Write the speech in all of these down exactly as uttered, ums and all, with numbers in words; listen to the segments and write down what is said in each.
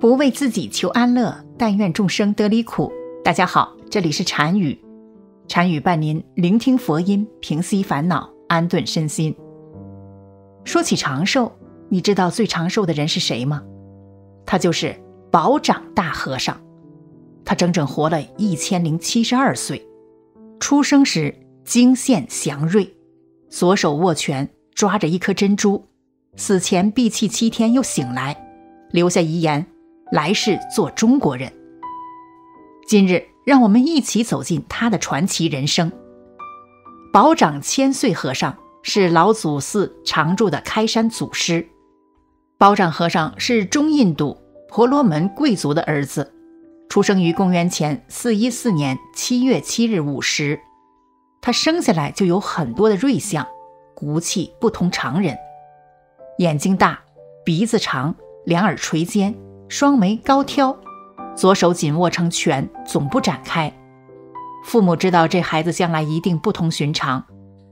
不为自己求安乐，但愿众生得离苦。大家好，这里是禅语，禅语伴您聆听佛音，平息烦恼，安顿身心。说起长寿，你知道最长寿的人是谁吗？他就是宝掌大和尚，他整整活了一千零七十二岁。出生时精现祥瑞，左手握拳抓着一颗珍珠，死前闭气七天又醒来，留下遗言，来世做中国人。今日让我们一起走进他的传奇人生。宝掌千岁和尚是老祖寺常住的开山祖师。宝掌和尚是中印度婆罗门贵族的儿子，出生于公元前四一四年七月七日午时。他生下来就有很多的瑞相，骨气不同常人，眼睛大，鼻子长，两耳垂肩，双眉高挑，左手紧握成拳，总不展开。父母知道这孩子将来一定不同寻常，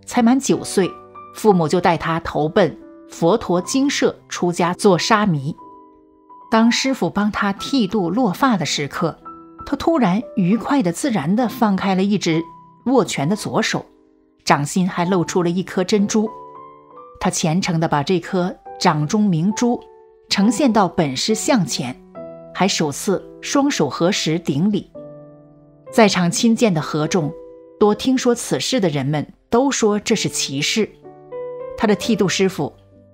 才满九岁，父母就带他投奔佛陀精舍出家做沙弥。当师父帮他剃度落发的时刻，他突然愉快地自然地放开了一直握拳的左手，掌心还露出了一颗珍珠。他虔诚地把这颗掌中明珠呈现到本师像前，还首次双手合十顶礼。在场亲见的和众多听说此事的人们都说这是奇事，他的剃度师父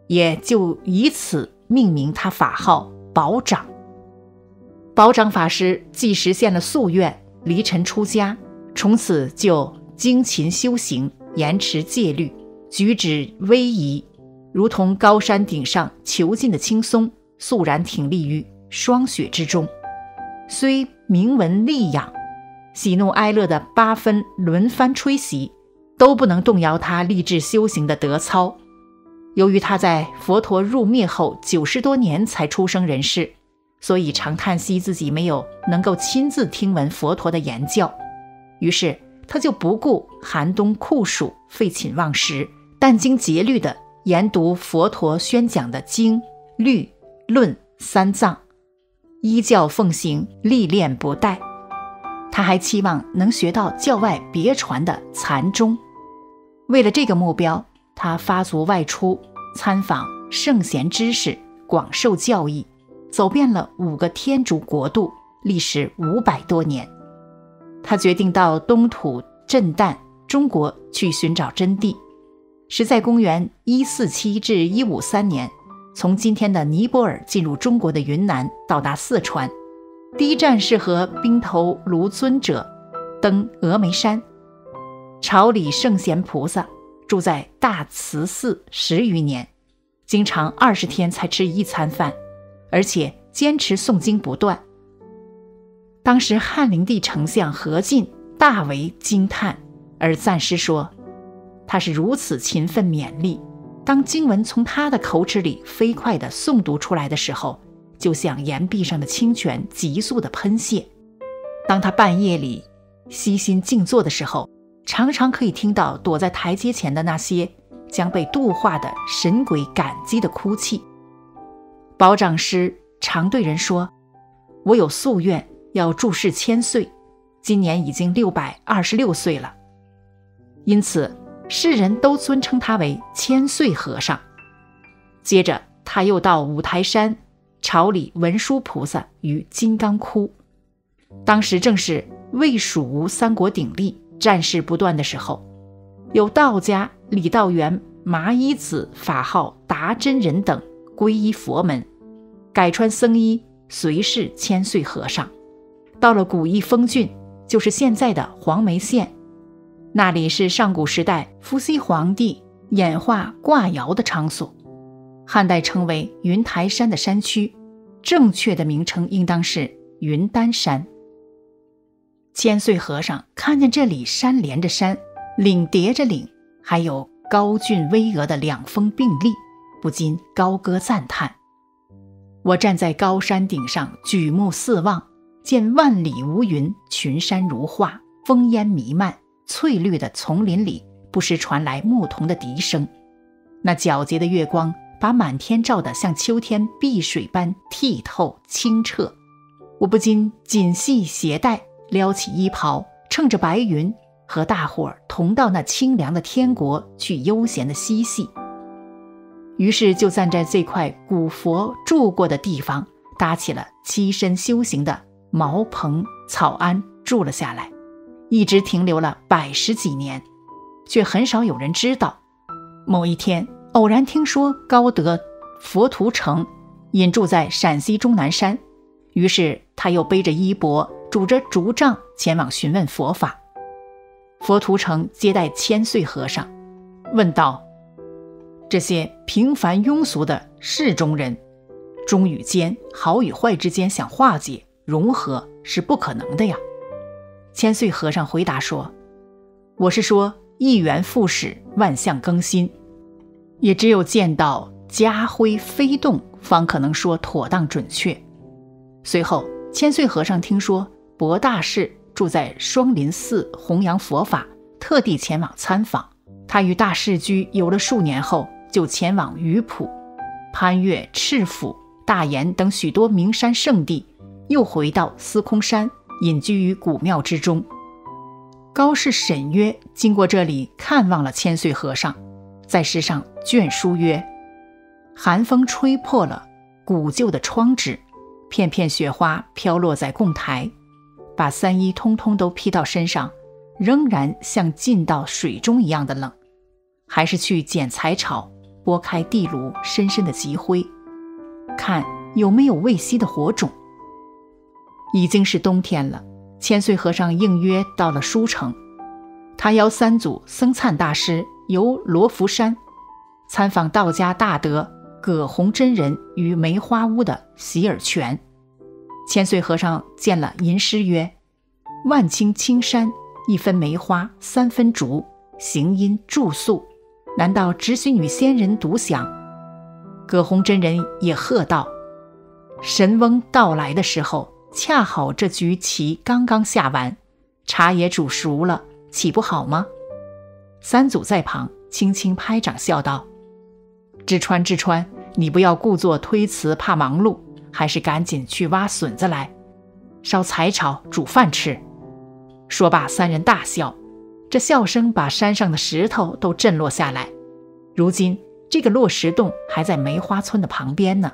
也就以此命名他法号宝掌。宝掌法师既实现了夙愿，离尘出家，从此就精勤修行，严持戒律，举止威仪如同高山顶上遒劲的青松，肃然挺立于霜雪之中。虽名闻利养，喜怒哀乐的八分轮番吹袭，都不能动摇他立志修行的德操。由于他在佛陀入灭后九十多年才出生人世，所以常叹息自己没有能够亲自听闻佛陀的言教。于是他就不顾寒冬酷暑，废寝忘食，殚精竭虑地研读佛陀宣讲的经、律、论三藏，依教奉行，历练不怠。他还期望能学到教外别传的禅宗。为了这个目标，他发足外出参访圣贤知识，广受教义，走遍了五个天竺国度，历时五百多年。他决定到东土震旦中国去寻找真谛，是在公元一四七至一五三年，从今天的尼泊尔进入中国的云南，到达四川。第一站是和冰头卢尊者登峨眉山，朝礼圣贤菩萨，住在大慈寺十余年，经常二十天才吃一餐饭，而且坚持诵经不断。当时汉灵帝丞相何进大为惊叹，而赞诗说，他是如此勤奋勉励，当经文从他的口齿里飞快地诵读出来的时候，就像岩壁上的清泉急速地喷泄。当他半夜里悉心静坐的时候，常常可以听到躲在台阶前的那些将被度化的神鬼感激的哭泣。宝掌师常对人说，我有夙愿要住世千岁，今年已经六百二十六岁了。因此世人都尊称他为千岁和尚。接着他又到五台山朝礼文殊菩萨于金刚窟，当时正是魏蜀吴三国鼎立，战事不断的时候，有道家李道元、麻衣子法号达真人等皈依佛门，改穿僧衣，随侍千岁和尚。到了古意峰郡，就是现在的黄梅县，那里是上古时代伏羲皇帝演化卦爻的场所，汉代称为云台山的山区，正确的名称应当是云丹山。千岁和尚看见这里山连着山，岭叠着岭，还有高峻巍峨的两峰并立，不禁高歌赞叹，我站在高山顶上，举目四望，见万里无云，群山如画，风烟弥漫，翠绿的丛林里不时传来牧童的笛声，那皎洁的月光把满天照得像秋天碧水般剔透清澈。我不禁紧系鞋带，撩起衣袍，乘着白云，和大伙儿同到那清凉的天国去悠闲的嬉戏。于是就站在这块古佛住过的地方，搭起了栖身修行的茅棚草庵，住了下来，一直停留了百十几年，却很少有人知道。某一天，偶然听说高德佛图澄隐住在陕西终南山，于是他又背着衣钵，拄着竹杖前往询问佛法。佛图澄接待千岁和尚，问道：这些平凡庸俗的世中人，忠与奸、好与坏之间想化解融合是不可能的呀。千岁和尚回答说：我是说一元复始，万象更新，也只有见到家徽飞动，方可能说妥当准确。随后千岁和尚听说博大士住在双林寺弘扬佛法，特地前往参访。他与大士居有了数年后，就前往榆浦、攀越赤府、大研等许多名山圣地，又回到司空山，隐居于古庙之中。高士沈约经过这里，看望了千岁和尚，在诗上卷书曰：寒风吹破了古旧的窗纸，片片雪花飘落在供台，把三衣通通都披到身上，仍然像浸到水中一样的冷。还是去捡柴草，拨开地炉深深的积灰，看有没有未熄的火种。已经是冬天了，千岁和尚应约到了舒城。他邀三祖僧璨大师游罗浮山，参访道家大德葛洪真人于梅花坞的洗耳泉。千岁和尚见了吟诗曰：万顷青山，一分梅花三分竹，行音住宿，难道只许女仙人独享？葛洪真人也喝道：神翁到来的时候，恰好这局棋刚刚下完，茶也煮熟了，岂不好吗？三祖在旁轻轻拍掌笑道：知川知川，你不要故作推辞怕忙碌，还是赶紧去挖笋子来，烧柴草煮饭吃。说罢三人大笑，这笑声把山上的石头都震落下来。如今这个落石洞还在梅花村的旁边呢。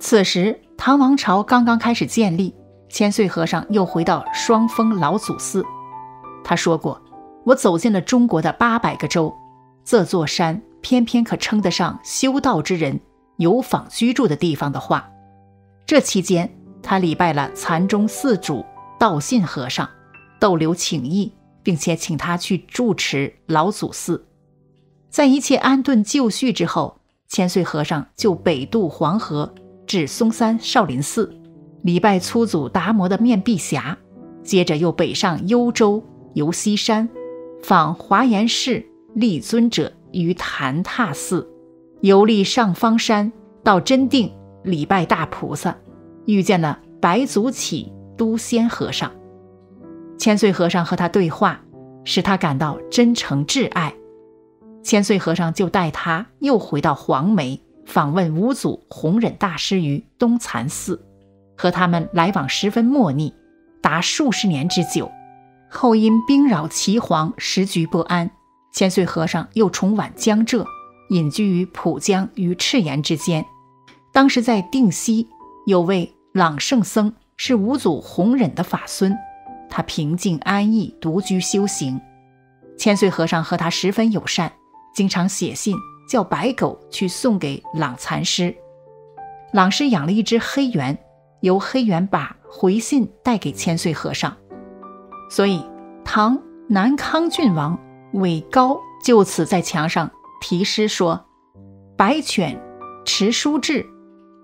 此时唐王朝刚刚开始建立，千岁和尚又回到双峰老祖寺。他说过：我走进了中国的八百个州，这座山偏偏可称得上修道之人游访居住的地方的话。这期间他礼拜了禅宗寺主道信和尚，逗留请益，并且请他去住持老祖寺。在一切安顿就绪之后，千岁和尚就北渡黄河，至嵩山少林寺礼拜粗祖达摩的面壁峡，接着又北上幽州、游西山，访华严寺立尊者于昙塔寺，游历上方山，到真定礼拜大菩萨，遇见了白祖起都仙和尚。千岁和尚和他对话，使他感到真诚挚爱。千岁和尚就带他又回到黄梅，访问五祖弘忍大师于东禅寺，和他们来往十分莫逆，达数十年之久。后因兵扰岐黄，时局不安，千岁和尚又重返江浙，隐居于浦江与赤岩之间。当时在定西有位朗圣僧，是五祖弘忍的法孙，他平静安逸，独居修行。千岁和尚和他十分友善，经常写信叫白狗去送给朗禅师。朗师养了一只黑猿，由黑猿把回信带给千岁和尚。所以唐南康郡王韦高就此在墙上题诗说：白犬持书至，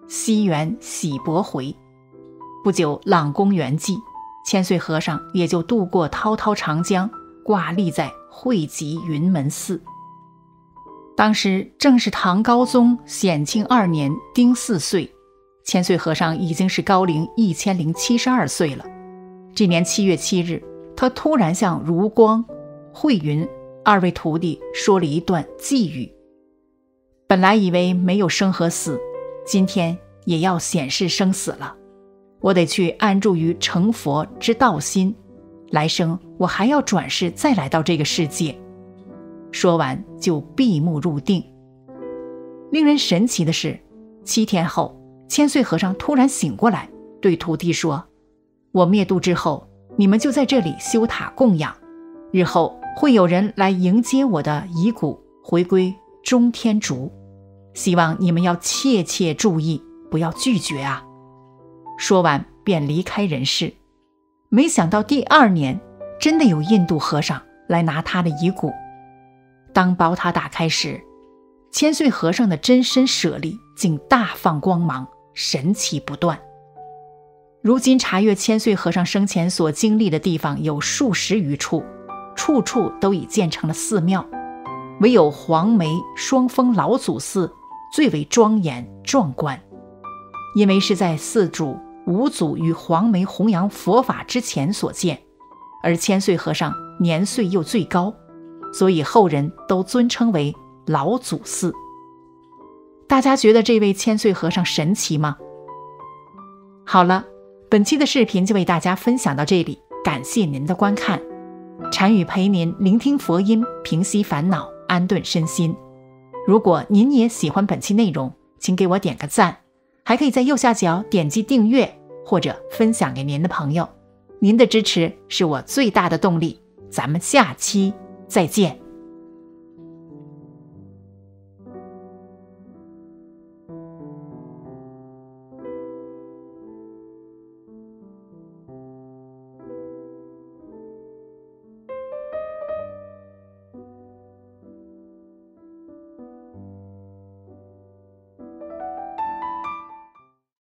西园喜博回。不久朗公圆寂，千岁和尚也就渡过滔滔长江，挂历在会稽云门寺。当时正是唐高宗显庆二年丁巳岁，千岁和尚已经是高龄一千零七十二岁了。这年七月七日，他突然向如光、慧云二位徒弟说了一段寄语。本来以为没有生和死，今天也要显示生死了。我得去安住于成佛之道心，来生我还要转世再来到这个世界。说完就闭目入定。令人神奇的是，七天后，千岁和尚突然醒过来，对徒弟说：“我灭度之后，你们就在这里修塔供养，日后会有人来迎接我的遗骨回归中天竺，希望你们要切切注意，不要拒绝啊。”说完便离开人世。没想到第二年，真的有印度和尚来拿他的遗骨。当宝塔打开时，千岁和尚的真身舍利竟大放光芒，神奇不断。如今查阅千岁和尚生前所经历的地方有数十余处，处处都已建成了寺庙，唯有黄梅双峰老祖寺最为庄严壮观。因为是在寺主五祖与黄梅弘扬佛法之前所建，而千岁和尚年岁又最高，所以后人都尊称为老祖寺。大家觉得这位千岁和尚神奇吗？好了，本期的视频就为大家分享到这里，感谢您的观看。禅语陪您聆听佛音，平息烦恼，安顿身心。如果您也喜欢本期内容，请给我点个赞，还可以在右下角点击订阅或者分享给您的朋友。您的支持是我最大的动力。咱们下期再见。